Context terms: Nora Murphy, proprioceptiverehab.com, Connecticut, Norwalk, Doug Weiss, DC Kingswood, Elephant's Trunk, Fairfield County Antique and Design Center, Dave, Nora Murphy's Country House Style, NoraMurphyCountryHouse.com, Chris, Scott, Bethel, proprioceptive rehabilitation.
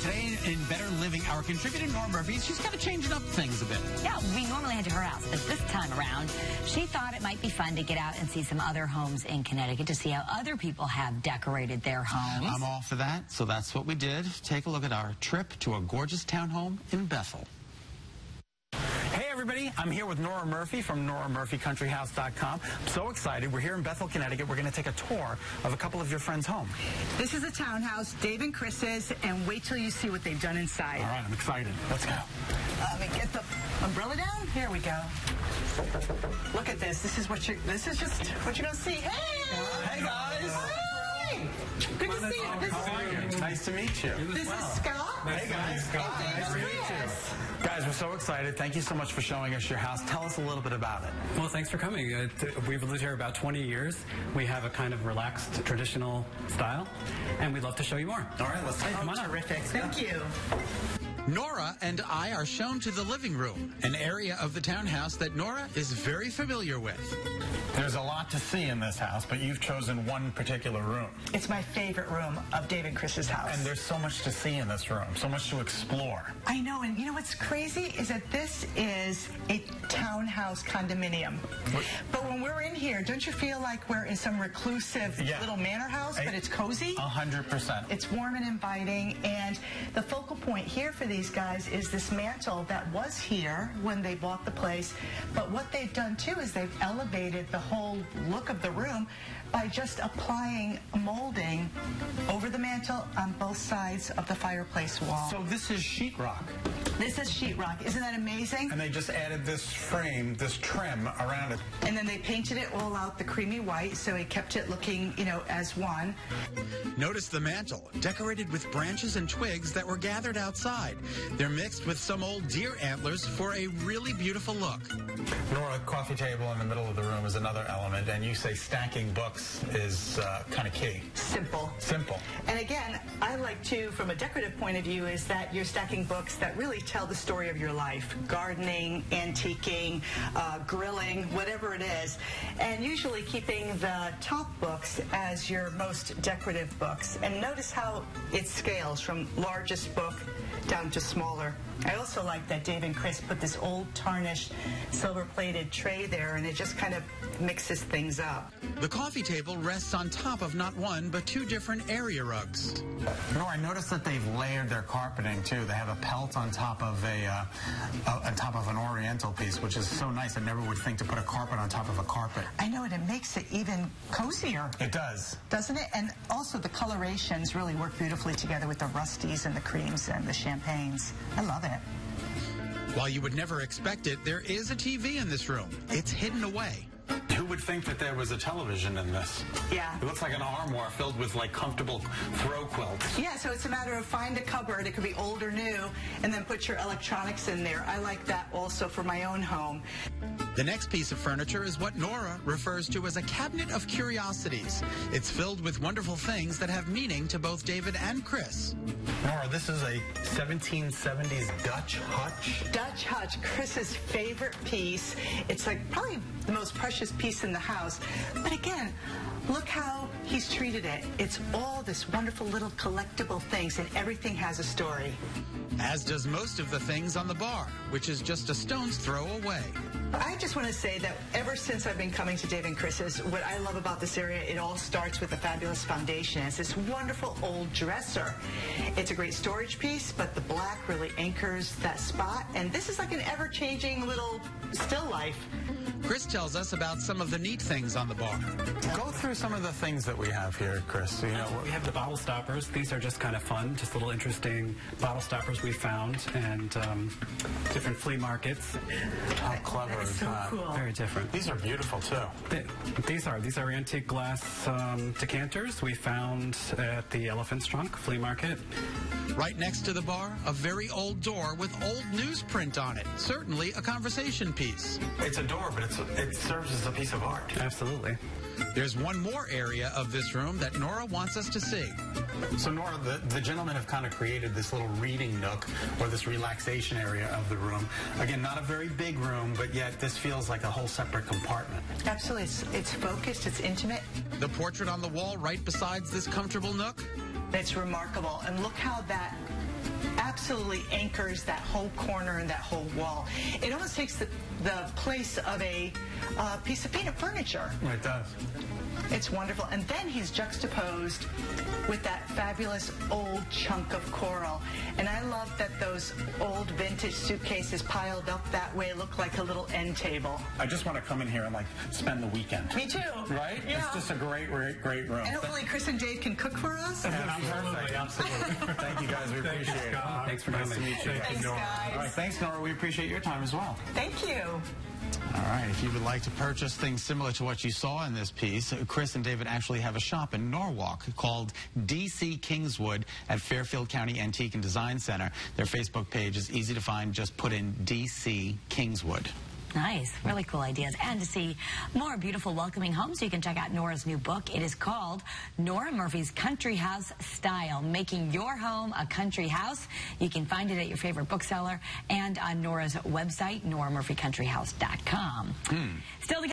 Today in Better Living, our contributor, Nora Murphy, she's kind of changing up things a bit. Yeah, we normally head to her house, but this time around, she thought it might be fun to get out and see some other homes in Connecticut to see how other people have decorated their homes. I'm all for that, so that's what we did. Take a look at our trip to a gorgeous townhome in Bethel. Everybody, I'm here with Nora Murphy from NoraMurphyCountryHouse.com. I'm so excited. We're here in Bethel, Connecticut. We're going to take a tour of a couple of your friends' home. This is a townhouse, Dave and Chris's, and wait till you see what they've done inside. All right, I'm excited. Let's go. Let me get the umbrella down. Here we go. Look at this. This is just what you're going to see. Hey guys. Hi. Good to see you. Nice to meet you. This is Scott. Hey guys. Nice to meet you. Guys, we're so excited. Thank you so much for showing us your house. Tell us a little bit about it. Well, thanks for coming. We've lived here about 20 years. We have a kind of relaxed, traditional style, and we'd love to show you more. All right, let's take them on. Terrific. Thank you. Nora and I are shown to the living room, an area of the townhouse that Nora is very familiar with. There's a lot to see in this house, but you've chosen one particular room. It's my favorite room of Dave and Chris's house. And there's so much to see in this room, so much to explore. I know, and you know what's crazy is that this is a townhouse condominium. But when we're in here, don't you feel like we're in some reclusive little manor house, but it's cozy? 100%. It's warm and inviting, and the focal point here for these guys is this mantle that was here when they bought the place, but what they've done too is they've elevated the whole look of the room by just applying molding over the mantle on both sides of the fireplace wall. So this is sheetrock. This is sheetrock. Isn't that amazing? And they just added this frame, this trim around it. And then they painted it all out the creamy white, so it kept it looking, you know, as one. Notice the mantle, decorated with branches and twigs that were gathered outside. They're mixed with some old deer antlers for a really beautiful look. Nora, coffee table in the middle of the room is another element, and you say stacking books is kind of key. Simple. And again, I like to, from a decorative point of view, is that you're stacking books that really tell the story of your life. Gardening, antiquing, grilling, whatever it is. And usually keeping the top books as your most decorative books. And notice how it scales from largest book down to smaller. I also like that Dave and Chris put this old tarnished silver-plated tray there, and it just kind of mixes things up. The coffee table rests on top of not one, but two different area rugs. Nora, I noticed that they've layered their carpeting, too. They have a pelt on top of an oriental piece, which is so nice. I never would think to put a carpet on top of a carpet. I know, and it makes it even cozier. It does. Doesn't it? And also the colorations really work beautifully together with the rusties and the creams and the champagnes. I love it. While you would never expect it, there is a TV in this room. It's hidden away. Who would think that there was a television in this? Yeah. It looks like an armoire filled with, like, comfortable throw quilts. Yeah, so it's a matter of find a cupboard. It could be old or new, and then put your electronics in there. I like that also for my own home. The next piece of furniture is what Nora refers to as a cabinet of curiosities. It's filled with wonderful things that have meaning to both David and Chris. Nora, this is a 1770s Dutch hutch. Dutch hutch, Chris's favorite piece. It's like probably the most precious piece in the house. But again, look how he's treated it. It's all this wonderful little collectible things, and everything has a story. As does most of the things on the bar, which is just a stone's throw away. I just want to say that ever since I've been coming to Dave and Chris's, what I love about this area, it all starts with a fabulous foundation. It's this wonderful old dresser. It's a great storage piece, but the black really anchors that spot. And this is like an ever-changing little still life. Chris tells us about some of the neat things on the bar. Go through some of the things that we have here, Chris. You know, we have the bottle stoppers. These are just kind of fun, just little interesting bottle stoppers we found, and different flea markets. How clever is that? So cool. Very different. These are beautiful too. These are antique glass decanters we found at the Elephant's Trunk flea market. Right next to the bar, a very old door with old newsprint on it. Certainly a conversation piece. It's a door, but it serves as a piece of art. Absolutely. There's one more area of this room that Nora wants us to see. So, Nora, the gentlemen have kind of created this little reading nook or this relaxation area of the room. Again, not a very big room, but yet this feels like a whole separate compartment. Absolutely. It's focused. It's intimate. The portrait on the wall right besides this comfortable nook? It's remarkable. And look how that absolutely anchors that whole corner and that whole wall. It almost takes the place of a piece of painted furniture. It does. It's wonderful. And then he's juxtaposed with that fabulous old chunk of coral. And I love that those old vintage suitcases piled up that way look like a little end table. I just want to come in here and like spend the weekend. Me too. Right? Yeah. It's just a great, great, great room. And hopefully Chris and Dave can cook for us. Absolutely, absolutely. Thank you guys. We appreciate it. Thanks for coming. Nice to meet you. Thanks, Nora. Guys. All right, thanks, Nora. We appreciate your time as well. Thank you. All right, if you would like to purchase things similar to what you saw in this piece, Chris and David actually have a shop in Norwalk called DC Kingswood at Fairfield County Antique and Design Center. Their Facebook page is easy to find. Just put in DC Kingswood. Nice, really cool ideas. And to see more beautiful, welcoming homes, you can check out Nora's new book. It is called Nora Murphy's Country House Style, Making Your Home a Country House. You can find it at your favorite bookseller and on Nora's website, NoraMurphyCountryHouse.com. Still to